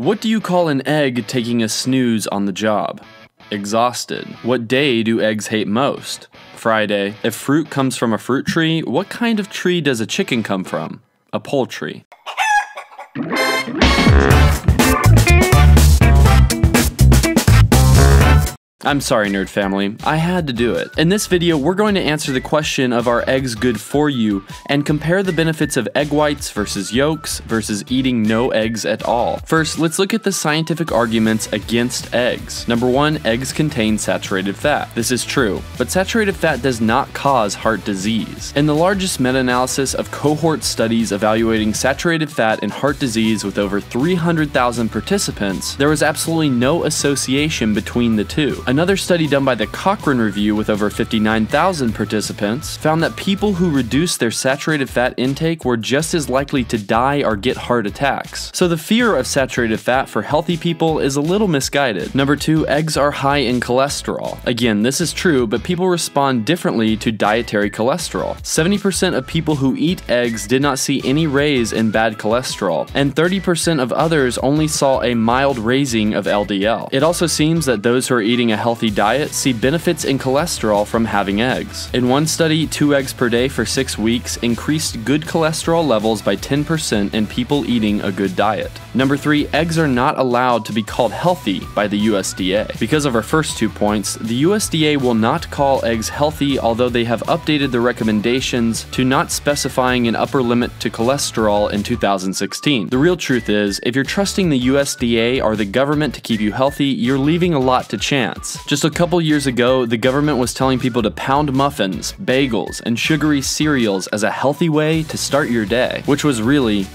What do you call an egg taking a snooze on the job? Exhausted. What day do eggs hate most? Friday. If fruit comes from a fruit tree, what kind of tree does a chicken come from? A poultry. I'm sorry, nerd family, I had to do it. In this video, we're going to answer the question of are eggs good for you and compare the benefits of egg whites versus yolks versus eating no eggs at all. First, let's look at the scientific arguments against eggs. Number one, eggs contain saturated fat. This is true, but saturated fat does not cause heart disease. In the largest meta-analysis of cohort studies evaluating saturated fat and heart disease with over 300,000 participants, there was absolutely no association between the two. Another study done by the Cochrane Review with over 59,000 participants found that people who reduced their saturated fat intake were just as likely to die or get heart attacks. So the fear of saturated fat for healthy people is a little misguided. Number two, eggs are high in cholesterol. Again, this is true, but people respond differently to dietary cholesterol. 70% of people who eat eggs did not see any raise in bad cholesterol, and 30% of others only saw a mild raising of LDL. It also seems that those who are eating a healthy diet see benefits in cholesterol from having eggs. In one study, 2 eggs per day for 6 weeks increased good cholesterol levels by 10% in people eating a good diet. Number three, eggs are not allowed to be called healthy by the USDA. Because of our first 2 points, the USDA will not call eggs healthy, although they have updated the recommendations to not specifying an upper limit to cholesterol in 2016. The real truth is, if you're trusting the USDA or the government to keep you healthy, you're leaving a lot to chance. Just a couple years ago, the government was telling people to pound muffins, bagels, and sugary cereals as a healthy way to start your day, which was really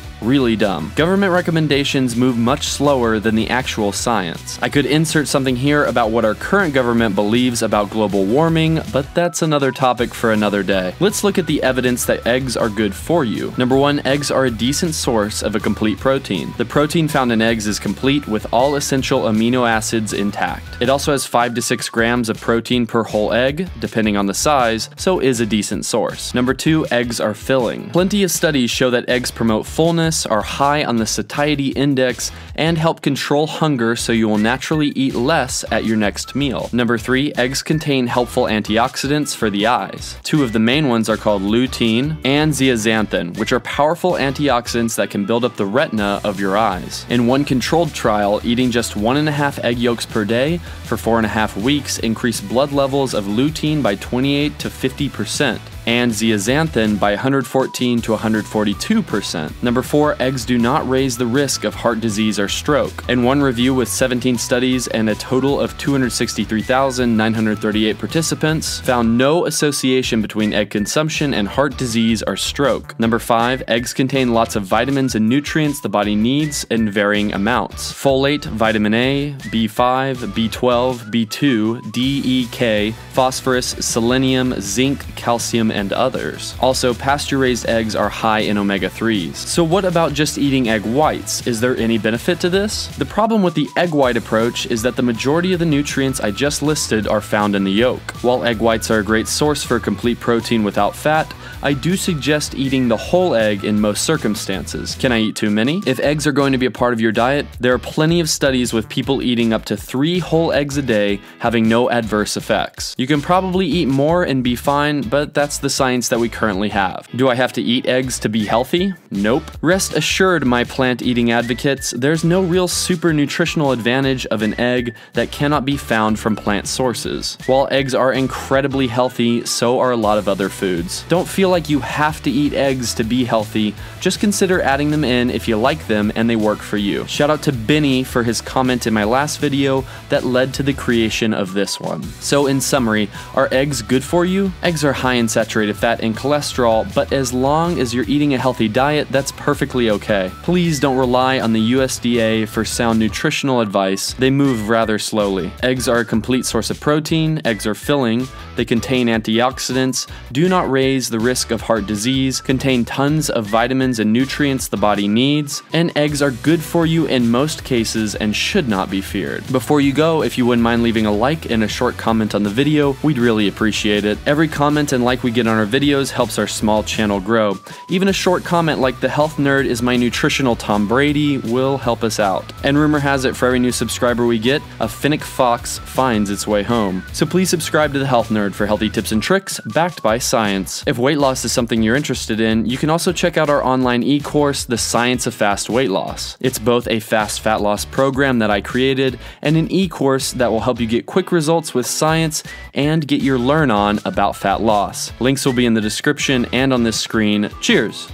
dumb. Government recommendations move much slower than the actual science. I could insert something here about what our current government believes about global warming, but that's another topic for another day. Let's look at the evidence that eggs are good for you. Number one, eggs are a decent source of a complete protein. The protein found in eggs is complete with all essential amino acids intact. It also has 5 to 6 grams of protein per whole egg, depending on the size, so is a decent source. Number two, eggs are filling. Plenty of studies show that eggs promote fullness, are high on the satiety index, and help control hunger so you will naturally eat less at your next meal. Number three, eggs contain helpful antioxidants for the eyes. 2 of the main ones are called lutein and zeaxanthin, which are powerful antioxidants that can build up the retina of your eyes. In one controlled trial, eating just 1.5 egg yolks per day for 4.5 weeks increased blood levels of lutein by 28 to 50%. And zeaxanthin by 114 to 142%. Number four, eggs do not raise the risk of heart disease or stroke. In one review with 17 studies and a total of 263,938 participants, found no association between egg consumption and heart disease or stroke. Number five, eggs contain lots of vitamins and nutrients the body needs in varying amounts. Folate, vitamin A, B5, B12, B2, D, E, K, phosphorus, selenium, zinc, calcium, and others. Also, pasture-raised eggs are high in omega-3s. So what about just eating egg whites? Is there any benefit to this? The problem with the egg white approach is that the majority of the nutrients I just listed are found in the yolk. While egg whites are a great source for complete protein without fat, I do suggest eating the whole egg in most circumstances. Can I eat too many? If eggs are going to be a part of your diet, there are plenty of studies with people eating up to 3 whole eggs a day having no adverse effects. You can probably eat more and be fine, but that's the science that we currently have. Do I have to eat eggs to be healthy? Nope. Rest assured, my plant eating advocates, there's no real super nutritional advantage of an egg that cannot be found from plant sources. While eggs are incredibly healthy, so are a lot of other foods. Don't feel like you have to eat eggs to be healthy. Just consider adding them in if you like them and they work for you. Shout out to Benny for his comment in my last video that led to the creation of this one. So in summary, are eggs good for you? Eggs are high in saturated fat and cholesterol, but as long as you're eating a healthy diet, that's perfectly okay. Please don't rely on the USDA for sound nutritional advice. They move rather slowly. Eggs are a complete source of protein. Eggs are filling. They contain antioxidants, do not raise the risk of heart disease, contain tons of vitamins and nutrients the body needs, and eggs are good for you in most cases and should not be feared. Before you go, if you wouldn't mind leaving a like and a short comment on the video, video, we'd really appreciate it. Every comment and like we get on our videos helps our small channel grow. Even a short comment like "The Health Nerd is my nutritional Tom Brady" will help us out. And rumor has it, for every new subscriber we get, a fennec fox finds its way home. So please subscribe to The Health Nerd for healthy tips and tricks backed by science. If weight loss is something you're interested in, you can also check out our online e-course, The Science of Fast Weight Loss. It's both a fast fat loss program that I created and an e-course that will help you get quick results with science and get your learn on about fat loss. Links will be in the description and on this screen. Cheers!